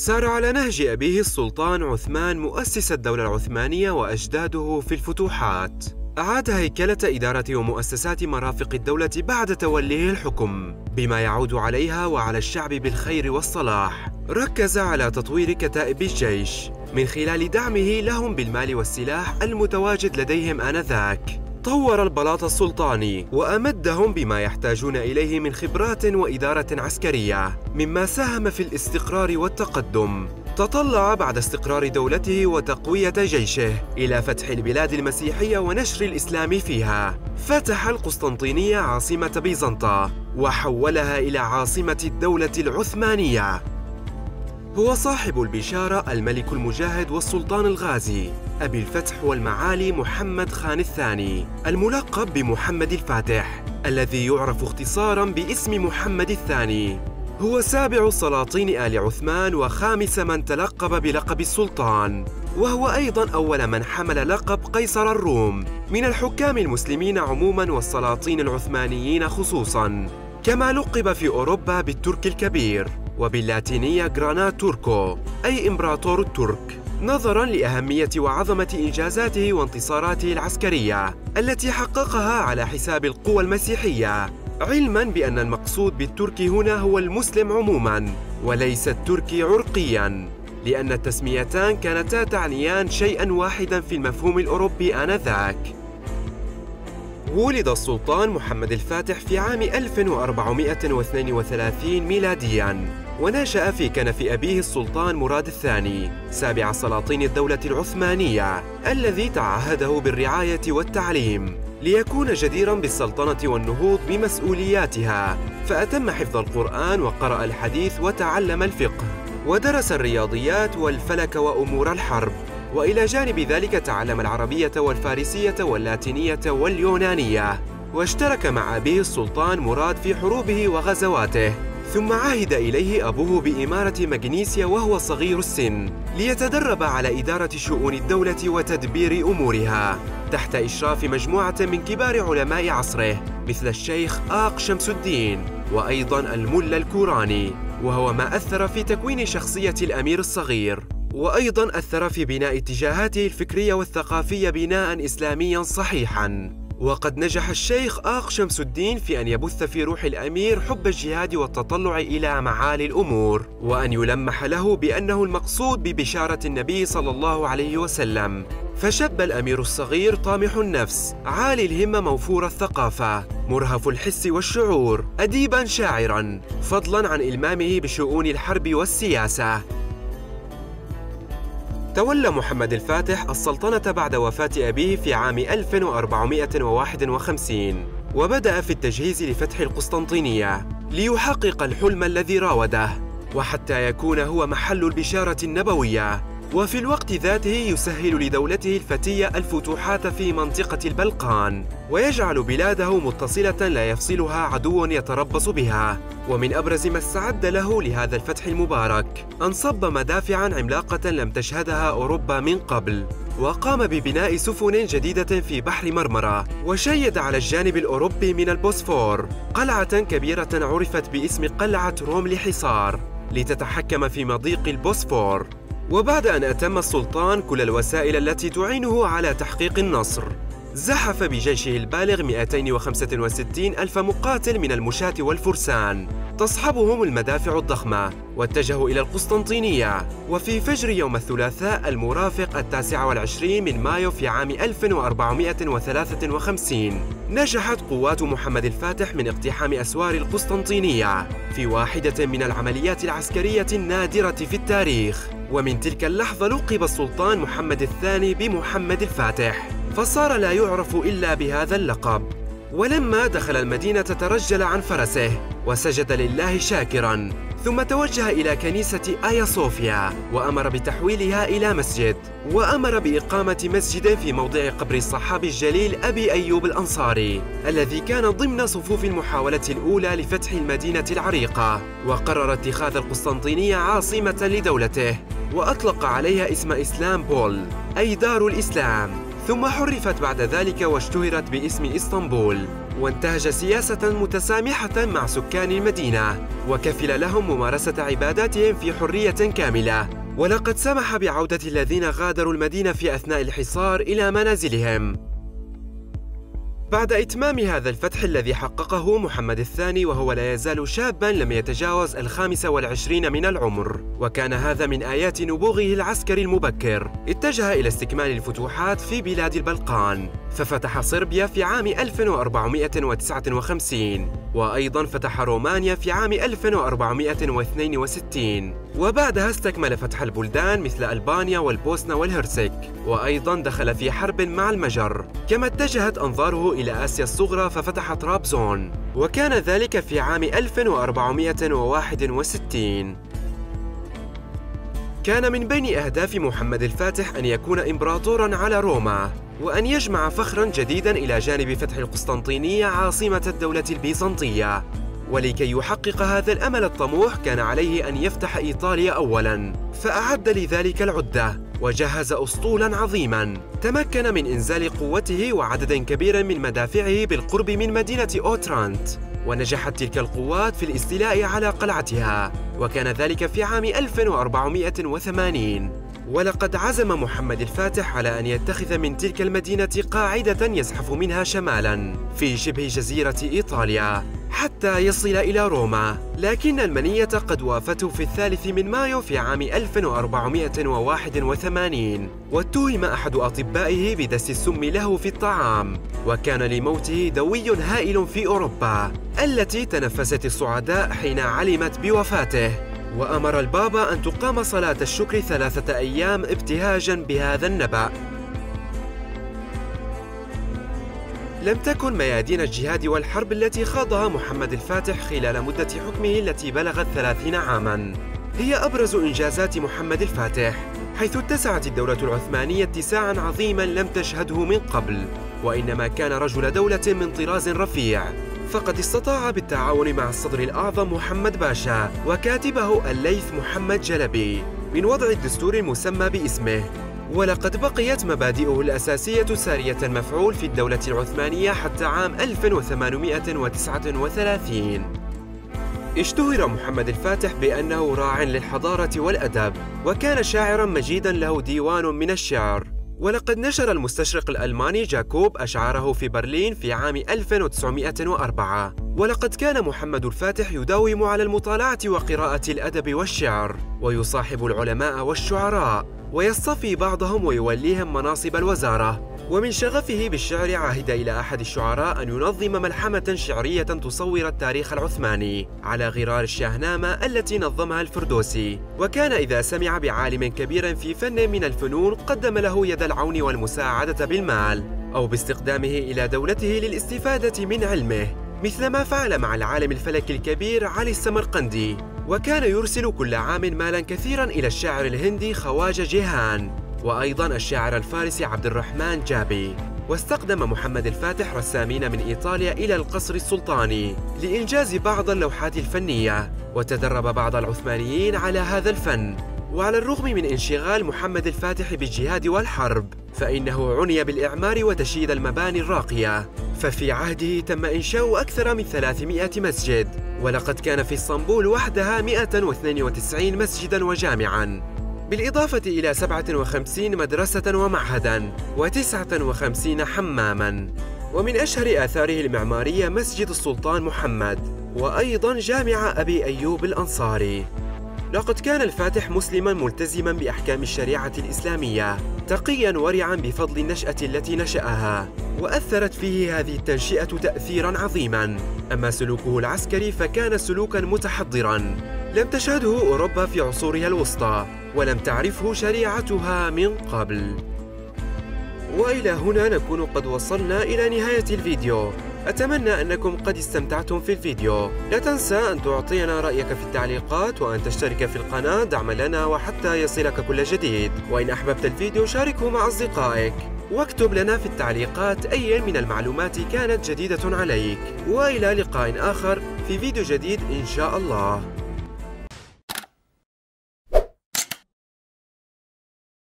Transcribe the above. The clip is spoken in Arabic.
سار على نهج أبيه السلطان عثمان مؤسس الدولة العثمانية وأجداده في الفتوحات. أعاد هيكلة إدارة ومؤسسات مرافق الدولة بعد توليه الحكم بما يعود عليها وعلى الشعب بالخير والصلاح. ركز على تطوير كتائب الجيش من خلال دعمه لهم بالمال والسلاح المتواجد لديهم آنذاك. طور البلاط السلطاني وأمدهم بما يحتاجون إليه من خبرات وإدارة عسكرية مما ساهم في الاستقرار والتقدم. تطلع بعد استقرار دولته وتقوية جيشه إلى فتح البلاد المسيحية ونشر الإسلام فيها. فتح القسطنطينية عاصمة بيزنطة وحولها إلى عاصمة الدولة العثمانية. هو صاحب البشارة الملك المجاهد والسلطان الغازي أبي الفتح والمعالي محمد خان الثاني الملقب بمحمد الفاتح الذي يعرف اختصارا باسم محمد الثاني. هو سابع سلاطين آل عثمان وخامس من تلقب بلقب السلطان، وهو أيضا أول من حمل لقب قيصر الروم من الحكام المسلمين عموما والسلاطين العثمانيين خصوصا، كما لقب في أوروبا بالترك الكبير وباللاتينية جرانا توركو أي إمبراطور الترك، نظرا لأهمية وعظمة إنجازاته وانتصاراته العسكرية التي حققها على حساب القوى المسيحية، علما بأن المقصود بالتركي هنا هو المسلم عموما وليس التركي عرقيا، لأن التسميتان كانتا تعنيان شيئا واحدا في المفهوم الأوروبي آنذاك. ولد السلطان محمد الفاتح في عام 1432 ميلاديا، ونشأ في كنف أبيه السلطان مراد الثاني سابع سلاطين الدولة العثمانية الذي تعهده بالرعاية والتعليم ليكون جديرا بالسلطنة والنهوض بمسؤولياتها، فأتم حفظ القرآن وقرأ الحديث وتعلم الفقه ودرس الرياضيات والفلك وأمور الحرب، وإلى جانب ذلك تعلم العربية والفارسية واللاتينية واليونانية، واشترك مع أبيه السلطان مراد في حروبه وغزواته، ثم عهد إليه أبوه بإمارة مغنيسيا وهو صغير السن ليتدرب على إدارة شؤون الدولة وتدبير أمورها تحت إشراف مجموعة من كبار علماء عصره مثل الشيخ آق شمس الدين وأيضا الملا الكوراني، وهو ما أثر في تكوين شخصية الأمير الصغير، وأيضاً أثر في بناء اتجاهاته الفكرية والثقافية بناءً إسلامياً صحيحاً. وقد نجح الشيخ آق شمس الدين في أن يبث في روح الأمير حب الجهاد والتطلع إلى معالي الأمور، وأن يلمح له بأنه المقصود ببشارة النبي صلى الله عليه وسلم. فشب الأمير الصغير طامح النفس، عالي الهمة، موفور الثقافة، مرهف الحس والشعور، أديباً شاعراً، فضلاً عن إلمامه بشؤون الحرب والسياسة. تولى محمد الفاتح السلطنة بعد وفاة أبيه في عام 1451 وبدأ في التجهيز لفتح القسطنطينية ليحقق الحلم الذي راوده، وحتى يكون هو محل البشارة النبوية، وفي الوقت ذاته يسهل لدولته الفتية الفتوحات في منطقة البلقان ويجعل بلاده متصلة لا يفصلها عدو يتربص بها. ومن أبرز ما استعد له لهذا الفتح المبارك أن صب مدافعاً عملاقة لم تشهدها أوروبا من قبل، وقام ببناء سفن جديدة في بحر مرمرة، وشيد على الجانب الأوروبي من البوسفور قلعة كبيرة عرفت باسم قلعة روملي حصار لتتحكم في مضيق البوسفور. وبعد أن أتم السلطان كل الوسائل التي تعينه على تحقيق النصر، زحف بجيشه البالغ 265 ألف مقاتل من المشاة والفرسان تصحبهم المدافع الضخمة، واتجهوا إلى القسطنطينية. وفي فجر يوم الثلاثاء المرافق 29 من مايو في عام 1453 نجحت قوات محمد الفاتح من اقتحام أسوار القسطنطينية في واحدة من العمليات العسكرية النادرة في التاريخ، ومن تلك اللحظة لقب السلطان محمد الثاني بمحمد الفاتح، فصار لا يعرف إلا بهذا اللقب. ولما دخل المدينة ترجل عن فرسه وسجد لله شاكراً، ثم توجه إلى كنيسة آيا صوفيا وأمر بتحويلها إلى مسجد، وأمر بإقامة مسجد في موضع قبر الصحابي الجليل أبي أيوب الأنصاري الذي كان ضمن صفوف المحاولة الأولى لفتح المدينة العريقة، وقرر اتخاذ القسطنطينية عاصمة لدولته، وأطلق عليها اسم إسلامبول أي دار الإسلام، ثم حرفت بعد ذلك واشتهرت باسم إسطنبول، وانتهج سياسة متسامحة مع سكان المدينة، وكفل لهم ممارسة عباداتهم في حرية كاملة. ولقد سمح بعودة الذين غادروا المدينة في أثناء الحصار إلى منازلهم. بعد إتمام هذا الفتح الذي حققه محمد الثاني وهو لا يزال شاباً لم يتجاوز 25 من العمر، وكان هذا من آيات نبوغه العسكري المبكر، اتجه إلى استكمال الفتوحات في بلاد البلقان، ففتح صربيا في عام 1459، وأيضاً فتح رومانيا في عام 1462، وبعدها استكمل فتح البلدان مثل ألبانيا والبوسنة والهرسك، وأيضاً دخل في حرب مع المجر، كما اتجهت أنظاره إلى آسيا الصغرى ففتح طرابزون، وكان ذلك في عام 1461. كان من بين أهداف محمد الفاتح أن يكون إمبراطوراً على روما، وأن يجمع فخراً جديداً إلى جانب فتح القسطنطينية عاصمة الدولة البيزنطية، ولكي يحقق هذا الأمل الطموح كان عليه أن يفتح إيطاليا أولاً، فأعد لذلك العدة، وجهز أسطولاً عظيماً، تمكن من إنزال قوته وعدد كبير من مدافعه بالقرب من مدينة أوترانت، ونجحت تلك القوات في الاستيلاء على قلعتها، وكان ذلك في عام 1480. ولقد عزم محمد الفاتح على أن يتخذ من تلك المدينة قاعدة يزحف منها شمالاً في شبه جزيرة إيطاليا حتى يصل إلى روما، لكن المنية قد وافته في 3 مايو في عام 1481، واتهم أحد أطبائه بدس السم له في الطعام، وكان لموته دوي هائل في أوروبا التي تنفست السعداء حين علمت بوفاته، وأمر البابا أن تقام صلاة الشكر 3 أيام ابتهاجاً بهذا النبأ. لم تكن ميادين الجهاد والحرب التي خاضها محمد الفاتح خلال مدة حكمه التي بلغت 30 عاماً هي أبرز إنجازات محمد الفاتح، حيث اتسعت الدولة العثمانية اتساعاً عظيماً لم تشهده من قبل، وإنما كان رجل دولة من طراز رفيع، فقد استطاع بالتعاون مع الصدر الأعظم محمد باشا وكاتبه الليث محمد جلبي من وضع الدستور المسمى باسمه، ولقد بقيت مبادئه الأساسية سارية المفعول في الدولة العثمانية حتى عام 1839. اشتهر محمد الفاتح بأنه راع للحضارة والأدب، وكان شاعراً مجيداً له ديوان من الشعر، ولقد نشر المستشرق الألماني جاكوب أشعاره في برلين في عام 1904، ولقد كان محمد الفاتح يداوم على المطالعة وقراءة الأدب والشعر، ويصاحب العلماء والشعراء، ويصطفي بعضهم ويوليهم مناصب الوزارة، ومن شغفه بالشعر عهد إلى أحد الشعراء أن ينظم ملحمة شعرية تصور التاريخ العثماني على غرار الشاهنامة التي نظمها الفردوسي، وكان إذا سمع بعالم كبير في فن من الفنون قدم له يد العون والمساعدة بالمال أو باستقدامه إلى دولته للاستفادة من علمه، مثل ما فعل مع العالم الفلكي الكبير علي السمرقندي، وكان يرسل كل عام مالا كثيرا إلى الشاعر الهندي خواجة جيهان، وأيضاً الشاعر الفارسي عبد الرحمن جابي. واستقدم محمد الفاتح رسامين من إيطاليا إلى القصر السلطاني لإنجاز بعض اللوحات الفنية، وتدرب بعض العثمانيين على هذا الفن. وعلى الرغم من انشغال محمد الفاتح بالجهاد والحرب، فإنه عني بالإعمار وتشييد المباني الراقية، ففي عهده تم إنشاء أكثر من 300 مسجد، ولقد كان في إسطنبول وحدها 192 مسجداً وجامعاً، بالإضافة إلى 57 مدرسة ومعهداً و59 حماماً. ومن أشهر آثاره المعمارية مسجد السلطان محمد، وأيضاً جامع أبي أيوب الأنصاري. لقد كان الفاتح مسلماً ملتزماً بأحكام الشريعة الإسلامية، تقياً ورعاً بفضل النشأة التي نشأها، وأثرت فيه هذه التنشئة تأثيراً عظيماً. أما سلوكه العسكري فكان سلوكاً متحضراً لم تشهده أوروبا في عصورها الوسطى، ولم تعرفه شريعتها من قبل. وإلى هنا نكون قد وصلنا إلى نهاية الفيديو، أتمنى أنكم قد استمتعتم في الفيديو. لا تنسى أن تعطينا رأيك في التعليقات، وأن تشترك في القناة دعما لنا وحتى يصلك كل جديد، وإن أحببت الفيديو شاركه مع أصدقائك، واكتب لنا في التعليقات أي من المعلومات كانت جديدة عليك. وإلى لقاء آخر في فيديو جديد إن شاء الله.